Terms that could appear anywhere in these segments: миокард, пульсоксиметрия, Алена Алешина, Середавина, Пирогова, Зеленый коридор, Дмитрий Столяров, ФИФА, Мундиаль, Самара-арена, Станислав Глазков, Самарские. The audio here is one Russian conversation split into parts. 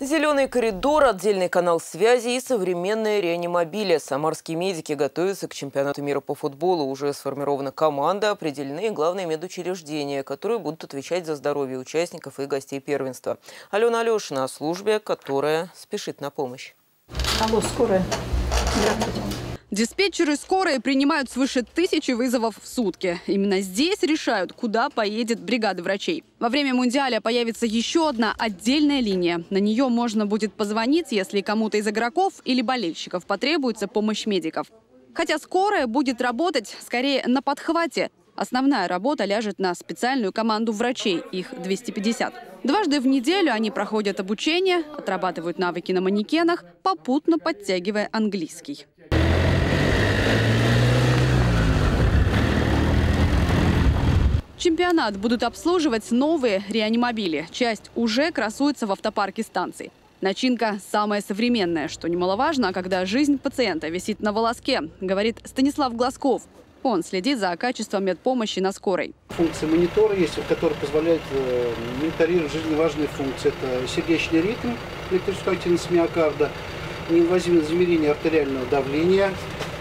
Зеленый коридор, отдельный канал связи и современные реанимобили. Самарские медики готовятся к чемпионату мира по футболу. Уже сформирована команда, определены главные медучреждения, которые будут отвечать за здоровье участников и гостей первенства. Алена Алешина о службе, которая спешит на помощь. Алло, скорая. Диспетчеры скорой принимают свыше 1000 вызовов в сутки. Именно здесь решают, куда поедет бригада врачей. Во время Мундиаля появится еще одна отдельная линия. На нее можно будет позвонить, если кому-то из игроков или болельщиков потребуется помощь медиков. Хотя скорая будет работать скорее на подхвате. Основная работа ляжет на специальную команду врачей, их 250. Дважды в неделю они проходят обучение, отрабатывают навыки на манекенах, попутно подтягивая английский. Чемпионат будут обслуживать новые реанимобили. Часть уже красуется в автопарке станции. Начинка самая современная, что немаловажно, когда жизнь пациента висит на волоске, говорит Станислав Глазков. Он следит за качеством медпомощи на скорой. Функция монитора есть, которая позволяет мониторировать жизневажные функции. Это сердечный ритм, электрическая активность миокарда, неинвазивное замерение артериального давления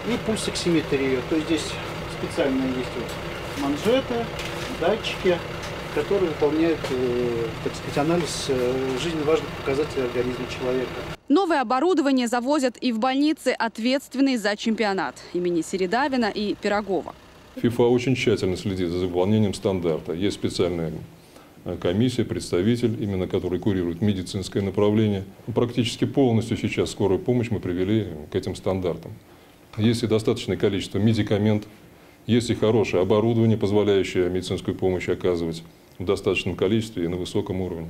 и пульсоксиметрия. То есть здесь специально есть вот манжеты, датчики, которые выполняют, так сказать, анализ жизненно важных показателей организма человека. Новое оборудование завозят и в больницы, ответственные за чемпионат имени Середавина и Пирогова. ФИФА очень тщательно следит за выполнением стандарта. Есть специальная комиссия, представитель, именно который курирует медицинское направление. Практически полностью сейчас скорую помощь мы привели к этим стандартам. Есть и достаточное количество медикаментов, есть и хорошее оборудование, позволяющее медицинскую помощь оказывать в достаточном количестве и на высоком уровне.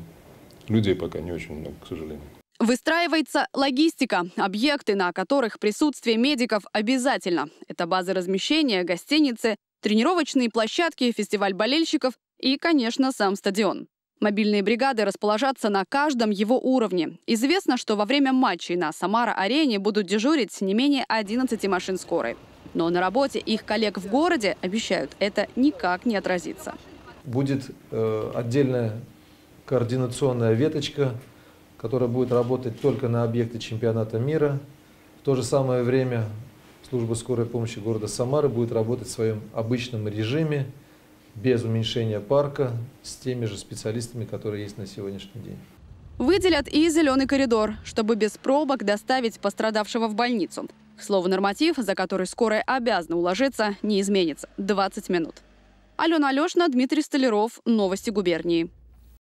Людей пока не очень много, к сожалению. Выстраивается логистика, объекты, на которых присутствие медиков обязательно. Это базы размещения, гостиницы, тренировочные площадки, фестиваль болельщиков и, конечно, сам стадион. Мобильные бригады расположатся на каждом его уровне. Известно, что во время матчей на Самара-арене будут дежурить не менее 11 машин скорой. Но на работе их коллег в городе, обещают, это никак не отразится. Будет отдельная координационная веточка, которая будет работать только на объекты чемпионата мира. В то же самое время служба скорой помощи города Самары будет работать в своем обычном режиме, без уменьшения парка, с теми же специалистами, которые есть на сегодняшний день. Выделят и зеленый коридор, чтобы без пробок доставить пострадавшего в больницу. К слову, норматив, за который скорая обязана уложиться, не изменится. 20 минут. Алена Алешина, Дмитрий Столяров. Новости губернии.